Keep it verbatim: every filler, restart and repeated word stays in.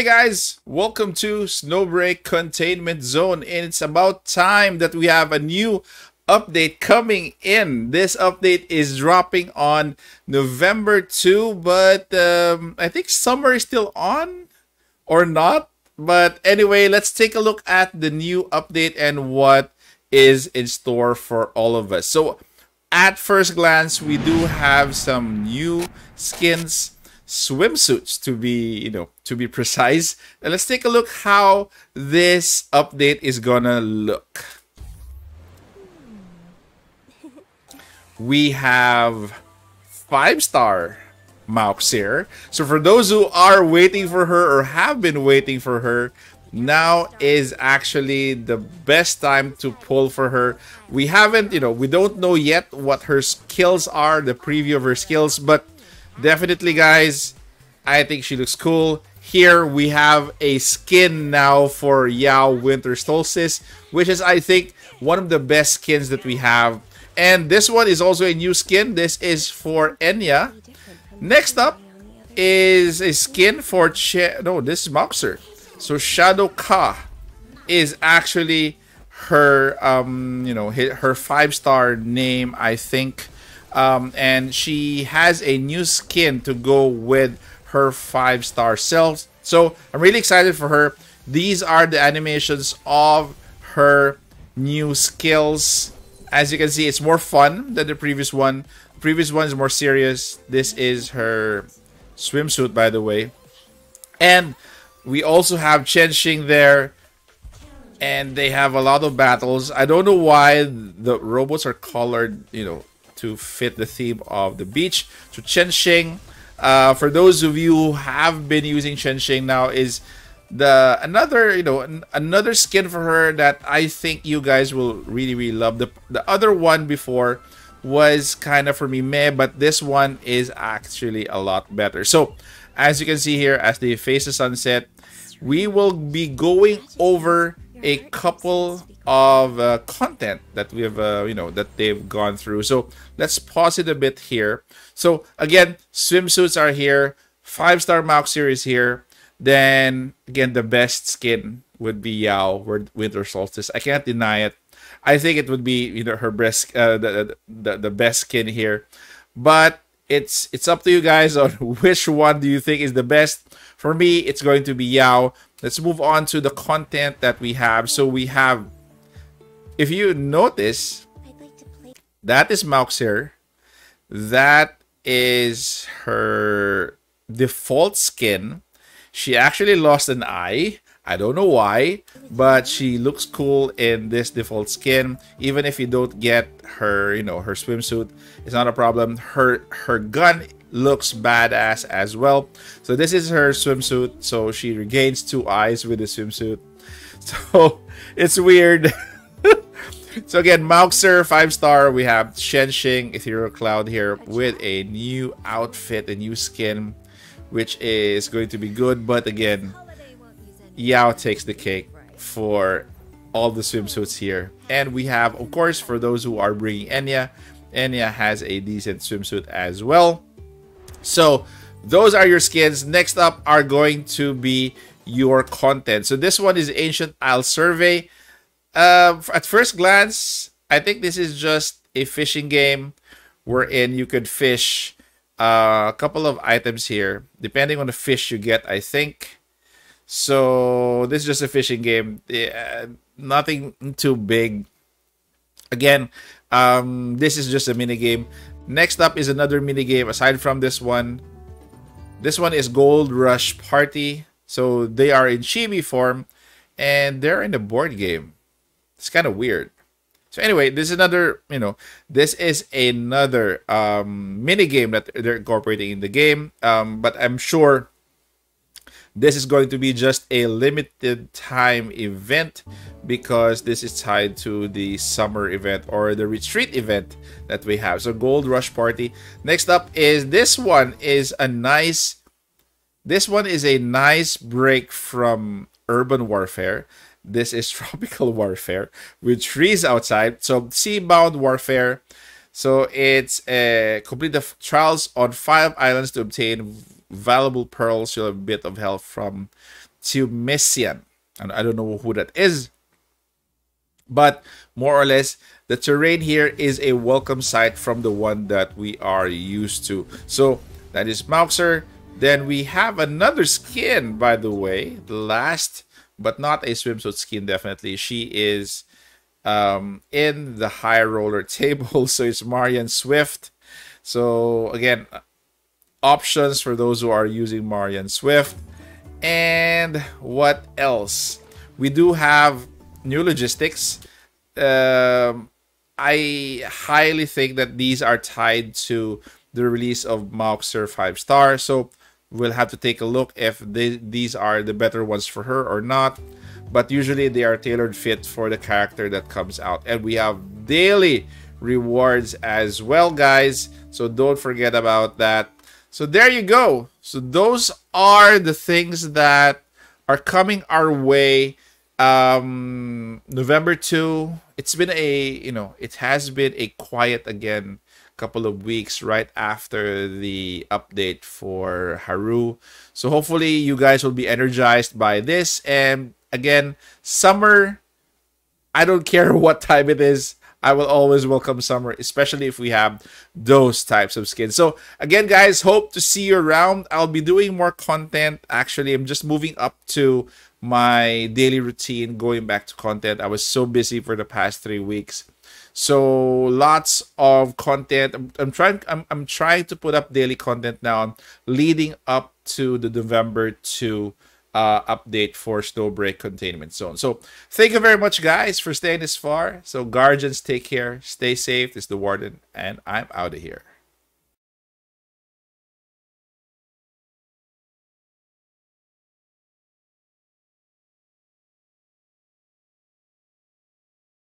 Hey guys, welcome to Snowbreak Containment Zone, and it's about time that we have a new update coming in. This update is dropping on November second, but um, I think summer is still on or not. But anyway, let's take a look at the new update and what is in store for all of us. So at first glance, we do have some new skins, swimsuits to be you know to be precise, and let's take a look how this update is gonna look. We have five star Mauxir, so for those who are waiting for her or have been waiting for her, now is actually the best time to pull for her. We haven't you know we don't know yet what her skills are, the preview of her skills, but definitely guys, I think she looks cool. Here we have a skin now for Yao Winter Solstice, which is I think one of the best skins that we have, and this one is also a new skin. This is for Enya. Next up is a skin for che no this is Mauxir. So Shadow Ka is actually her um you know her five star name, I think. Um, and she has a new skin to go with her five-star self. So I'm really excited for her. These are the animations of her new skills. As you can see, it's more fun than the previous one. The previous one is more serious. This is her swimsuit, by the way. And we also have Chenxing there. And they have a lot of battles. I don't know why the robots are colored, you know, to fit the theme of the beach. So Chenxing, uh, for those of you who have been using Chenxing now, is the another you know an, another skin for her that I think you guys will really really love. The the other one before was kind of for me meh, but this one is actually a lot better. So as you can see here, as they face the sunset, we will be going over a couple of uh, content that we have uh, you know that they've gone through. So let's pause it a bit here. So again, swimsuits are here, five star Mauxir is here, then again the best skin would be Yao Winter Solstice. I can't deny it. I think it would be you know her breast uh, the, the the best skin here, but it's it's up to you guys on which one do you think is the best. For me, it's going to be Yao. Let's move on to the content that we have. So we have, if you notice, that is Mauxir. That is her default skin. She actually lost an eye. I don't know why, but she looks cool in this default skin. Even if you don't get her, you know, her swimsuit, it's not a problem. Her her gun looks badass as well. So this is her swimsuit. So she regains two eyes with the swimsuit. So it's weird. So again, Mauxir, five star. We have Chenxing, Ethereal Cloud here with a new outfit, a new skin, which is going to be good. But again, Yao takes the cake for all the swimsuits here. And we have, of course, for those who are bringing Enya, Enya has a decent swimsuit as well. So those are your skins. Next up are going to be your content. So this one is Ancient Isle Survey. Uh, at first glance, I think this is just a fishing game wherein you could fish uh, a couple of items here, depending on the fish you get, I think. So this is just a fishing game. Yeah, nothing too big. Again, um, this is just a mini game. Next up is another mini game aside from this one. This one is Gold Rush Party. So they are in chibi form and they're in a board game. It's kind of weird. So anyway, this is another, you know, this is another um, mini game that they're incorporating in the game. Um, but I'm sure this is going to be just a limited time event because this is tied to the summer event or the retreat event that we have. So Gold Rush Party. Next up is this one is a nice, this one is a nice break from urban warfare. This is Tropical Warfare with trees outside. So Seabound Warfare. So it's uh, complete the trials on five islands to obtain valuable pearls. You'll have a bit of help from Tumisian. And I don't know who that is, but more or less the terrain here is a welcome sight from the one that we are used to. So that is Mauxir. Then we have another skin, by the way, the last, but not a swimsuit skin, definitely. She is um, in the high roller table, so it's Marian Swift. So again, options for those who are using Marian Swift. And what else? We do have new logistics. Um, I highly think that these are tied to the release of Mauxir five star. So we'll have to take a look if they, these are the better ones for her or not. But usually they are tailored fit for the character that comes out. And we have daily rewards as well, guys. So don't forget about that. So there you go. So those are the things that are coming our way. Um, November second. It's been a, you know, it has been a quiet again couple of weeks right after the update for Haru. So hopefully you guys will be energized by this. And again, summer, I don't care what time it is. I will always welcome summer, especially if we have those types of skins. So again, guys, hope to see you around. I'll be doing more content. Actually, I'm just moving up to my daily routine, going back to content. I was so busy for the past three weeks. So lots of content. I'm, I'm trying. I'm, I'm trying to put up daily content now, leading up to the November second uh, update for Snowbreak Containment Zone. So thank you very much, guys, for staying this far. So guardians, take care, stay safe. This is the Warden, and I'm out of here.